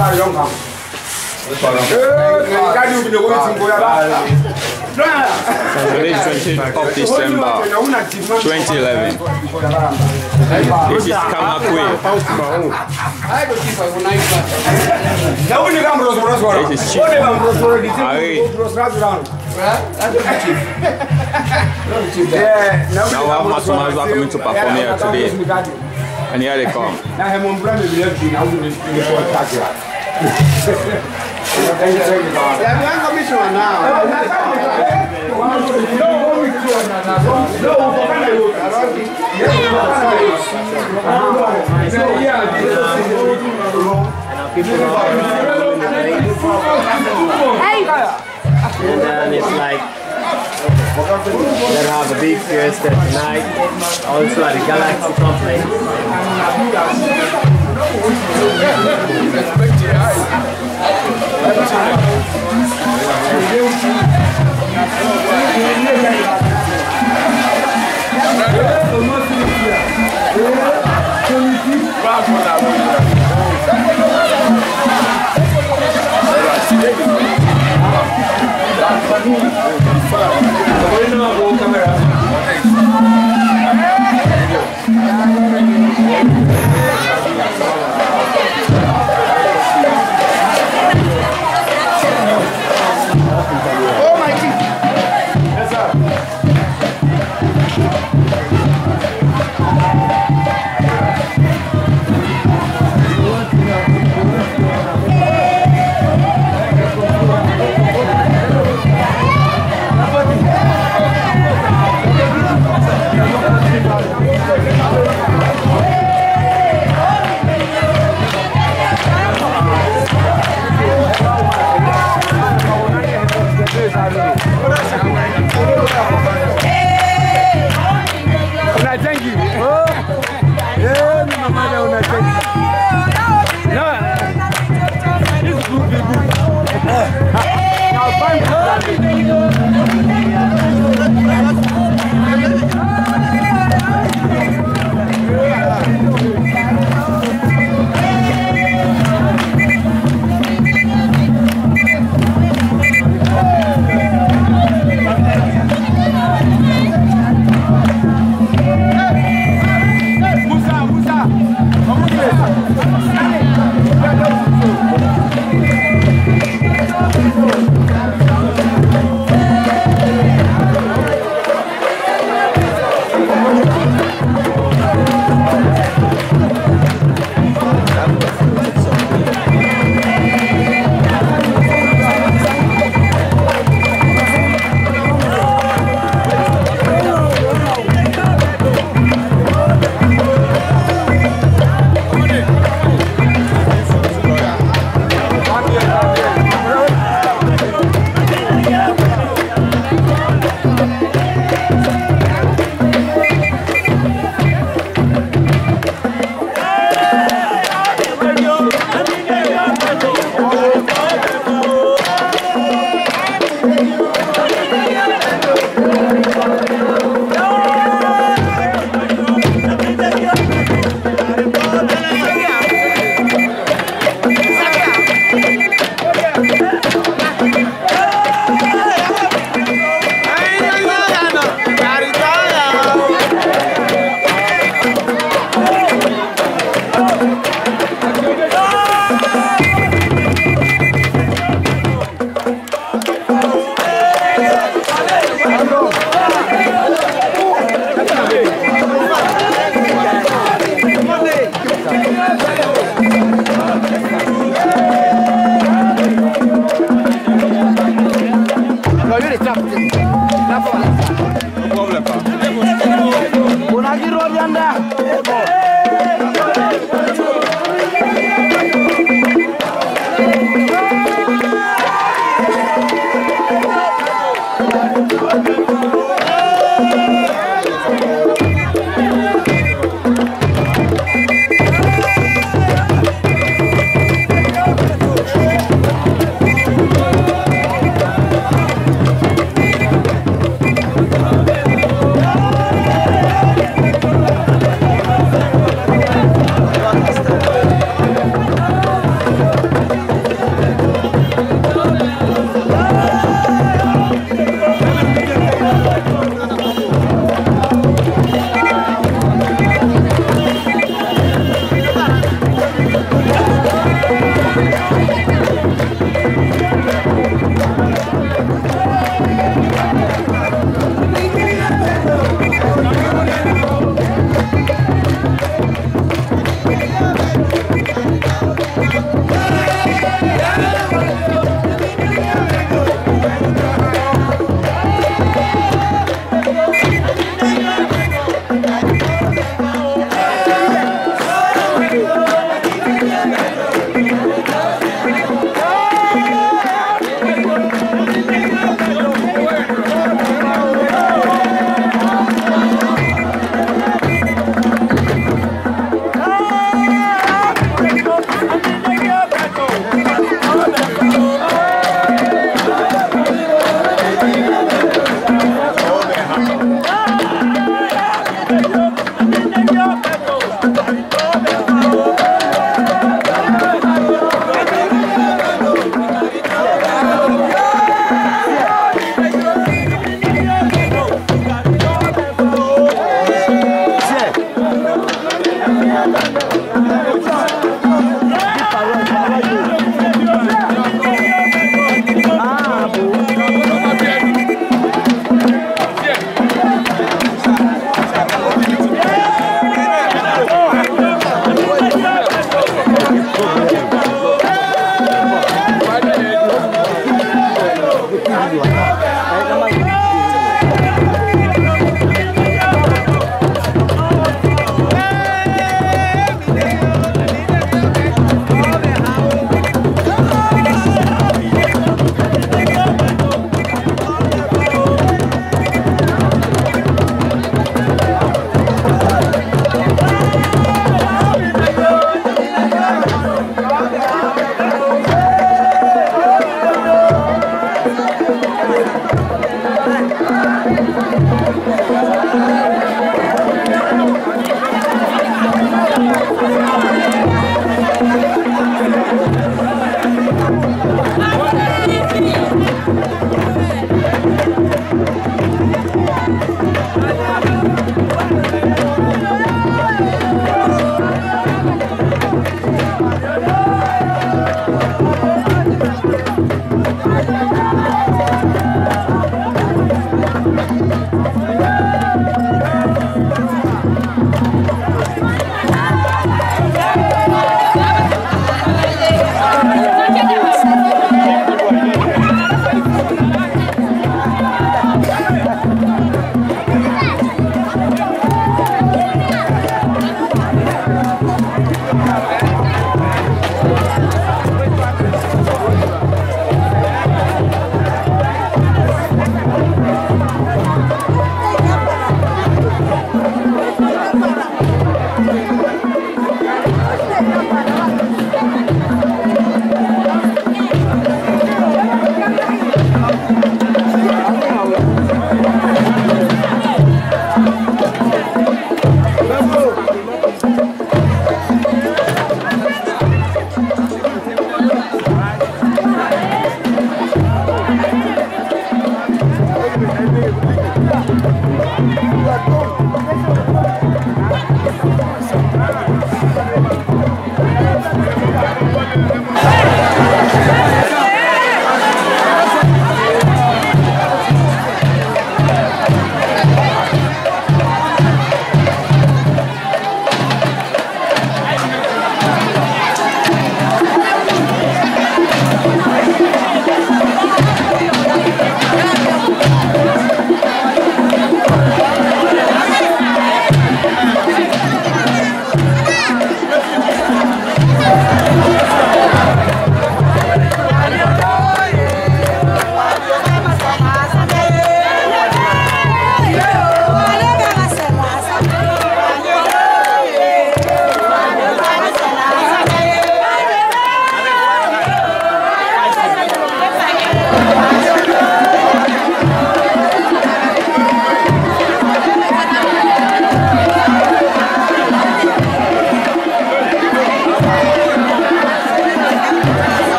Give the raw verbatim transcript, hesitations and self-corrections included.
twentieth of December twenty eleven. This is Kamakwie. This is cheap. Now our Mathomas are coming to perform here today. And here they come. And then it's like, they'll have a big fiesta tonight, also at the Galaxy complex. Problem. Una girl under.